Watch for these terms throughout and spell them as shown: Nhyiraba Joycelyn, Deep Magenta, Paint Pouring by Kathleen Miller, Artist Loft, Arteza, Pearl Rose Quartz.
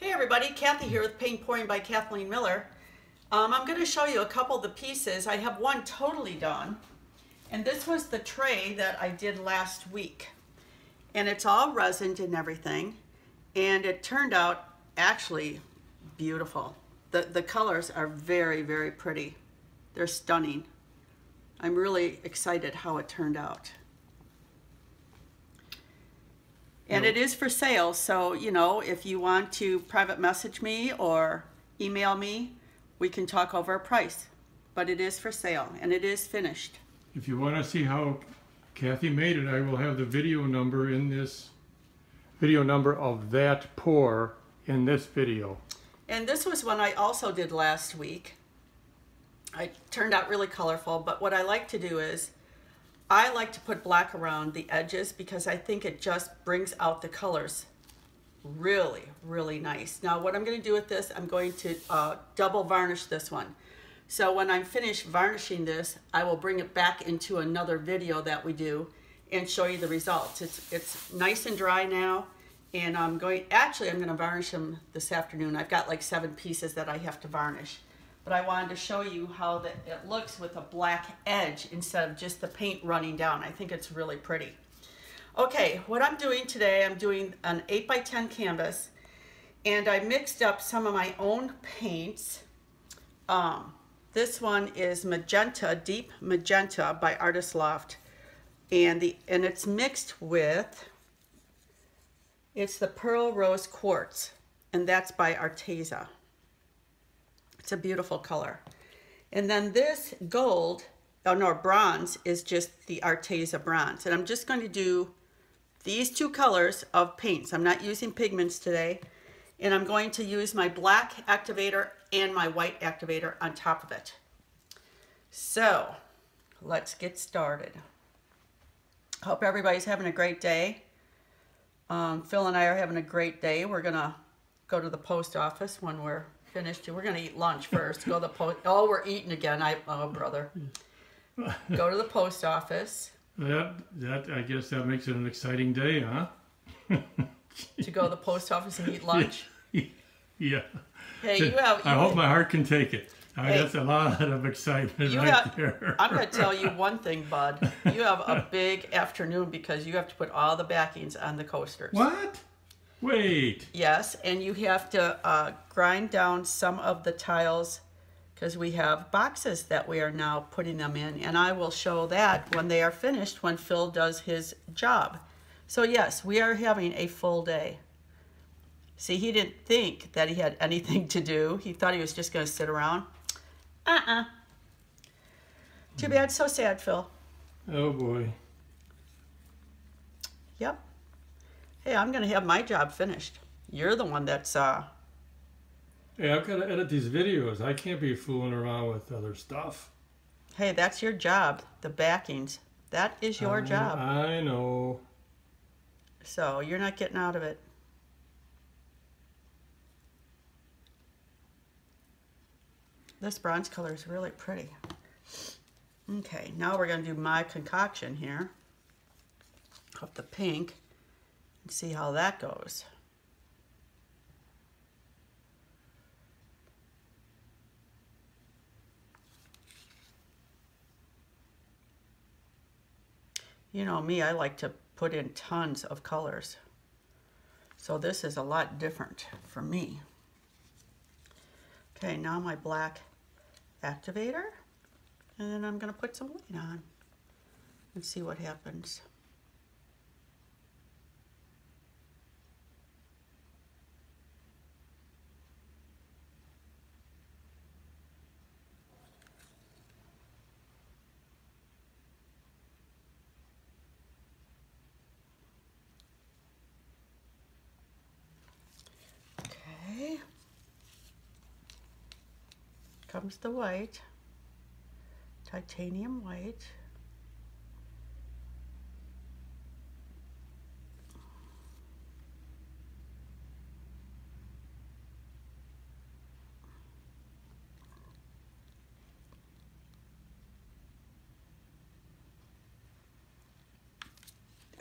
Hey everybody, Kathy here with Paint Pouring by Kathleen Miller. I'm going to show you a couple of the pieces. I have one totally done, and this was the tray that I did last week. And it's all resined and everything, and it turned out actually beautiful. The colors are very, very pretty. They're stunning. I'm really excited how it turned out. And it is for sale, so you know, if you want to private message me or email me, we can talk over a price. But it is for sale, and it is finished. If you want to see how Kathy made it, I will have the video number in this video number of that pour in this video. And this was one I also did last week. It turned out really colorful, but what I like to do is I like to put black around the edges because I think it just brings out the colors really, really nice. Now what I'm going to do with this, I'm going to double varnish this one. So when I'm finished varnishing this, I will bring it back into another video that we do and show you the results. It's nice and dry now, and I'm going to varnish them this afternoon. I've got like 7 pieces that I have to varnish. But I wanted to show you how that it looks with a black edge instead of just the paint running down. I think it's really pretty. Okay, what I'm doing today, I'm doing an 8x10 canvas, and I mixed up some of my own paints. This one is Magenta, Deep Magenta by Artist Loft, and it's mixed with, it's the Pearl Rose Quartz, and that's by Arteza. It's a beautiful color. And then this gold, oh no, bronze, is just the Arteza bronze. And I'm just going to do these 2 colors of paints. I'm not using pigments today. And I'm going to use my black activator and my white activator on top of it. So let's get started. Hope everybody's having a great day. Phil and I are having a great day. We're going to go to the post office when we're finished too. We're gonna eat lunch first. Go to the post. Oh, we're eating again. Oh brother. Go to the post office. That I guess that makes it an exciting day, huh? To go to the post office and eat lunch. Yeah. Hey, I hope my heart can take it. Hey, that's a lot of excitement right there. I'm gonna tell you one thing, bud. You have a big afternoon because you have to put all the backings on the coasters. What? Wait. Yes, and you have to grind down some of the tiles because we have boxes that we are now putting them in, and I will show that when they are finished when Phil does his job. So yes, we are having a full day. See, he didn't think that he had anything to do. He thought he was just going to sit around. Too bad, so sad, Phil. Oh boy. Yep. Hey, I'm going to have my job finished. You're the one that's... Hey, I've got to edit these videos. I can't be fooling around with other stuff. Hey, that's your job. The backings. That is your job. I know. So, you're not getting out of it. This bronze color is really pretty. Okay, now we're going to do my concoction here of the pink. See how that goes. You know me, I like to put in tons of colors. So this is a lot different for me. Okay, now my black activator, and then I'm going to put some white on and see what happens. Comes the white, titanium white.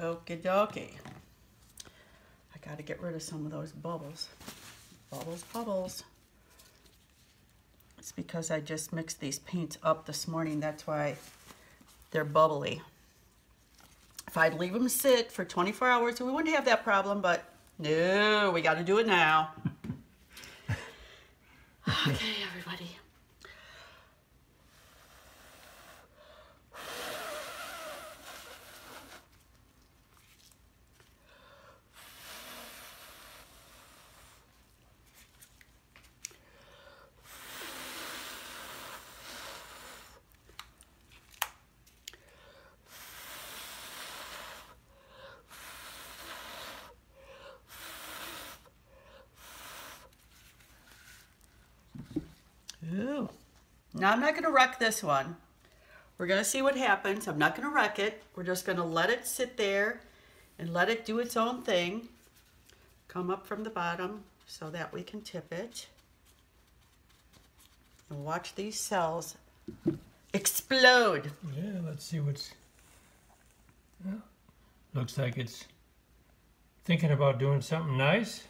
Okie dokie. I gotta get rid of some of those bubbles. Bubbles, bubbles. It's because I just mixed these paints up this morning. That's why they're bubbly. If I'd leave them sit for 24 hours, we wouldn't have that problem, but no, we got to do it now. Okay, everybody. Ooh. Now I'm not going to wreck this one. We're going to see what happens. I'm not going to wreck it. We're just going to let it sit there and let it do its own thing. Come up from the bottom so that we can tip it. And watch these cells explode. Yeah, let's see what's... Yeah. Looks like it's thinking about doing something nice.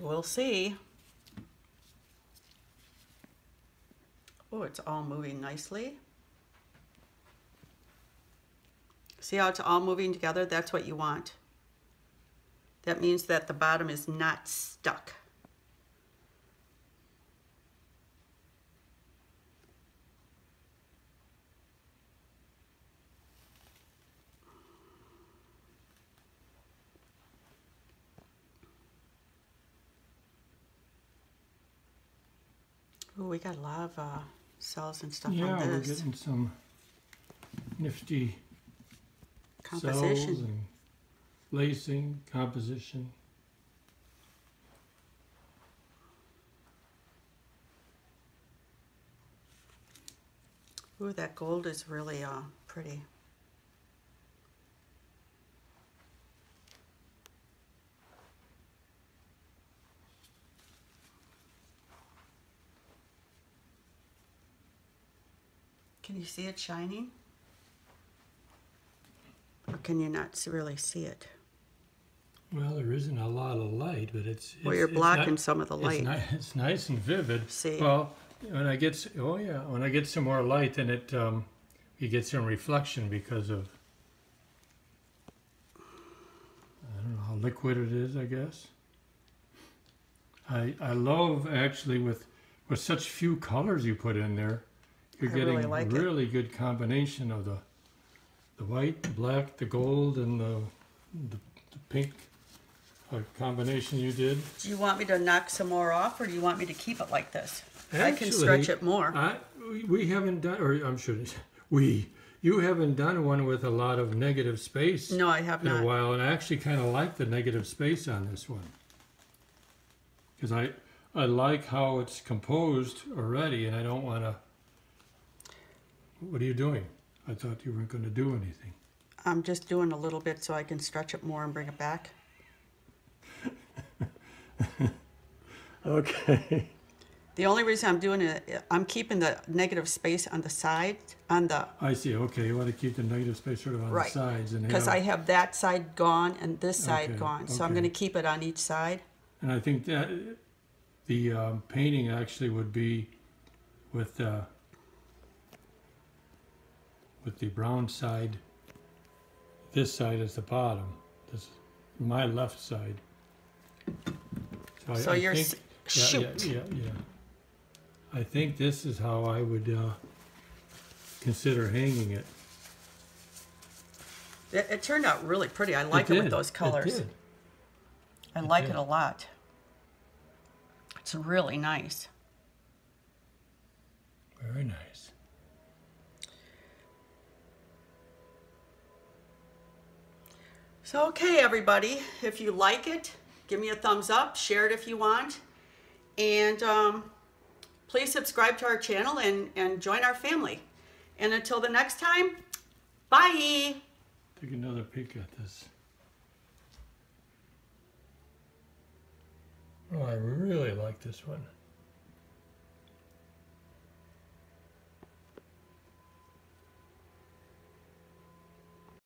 We'll see. Oh, it's all moving nicely. See how it's all moving together? That's what you want. That means that the bottom is not stuck. Oh, we got a lot of cells and stuff on this. Yeah, we're getting some nifty composition, cells and lacing, composition. Ooh, that gold is really pretty. Can you see it shining? Or can you not really see it? Well, there isn't a lot of light, but it's well, you're blocking some of the light. It's nice and vivid. See? Well, when I get when I get some more light, then it you get some reflection because of I don't know how liquid it is. I guess. I love actually with such few colors you put in there. You're getting really good combination of the white, the black, the gold, and the pink combination you did. Do you want me to knock some more off, or do you want me to keep it like this? Actually, I can stretch it more. We haven't done, or I'm sure you haven't done one with a lot of negative space. No, I have not. In a while, and I actually kind of like the negative space on this one because I like how it's composed already, and I don't want to. What are you doing? I thought you weren't going to do anything. I'm just doing a little bit so I can stretch it more and bring it back. Okay. The only reason I'm doing it, I'm keeping the negative space on the side, on the... I see, okay, you want to keep the negative space sort of on the sides. Right, because I have that side gone and this side gone, so I'm going to keep it on each side. And I think that the painting actually would be with the brown side, this side is the bottom. This is my left side. So you're shoot. Yeah. I think this is how I would consider hanging it. It turned out really pretty. I like it with those colors. I like it a lot. It's really nice. Very nice. So, okay, everybody, if you like it, give me a thumbs up, share it if you want, and please subscribe to our channel and join our family. And until the next time, bye. Take another peek at this. Oh, I really like this one.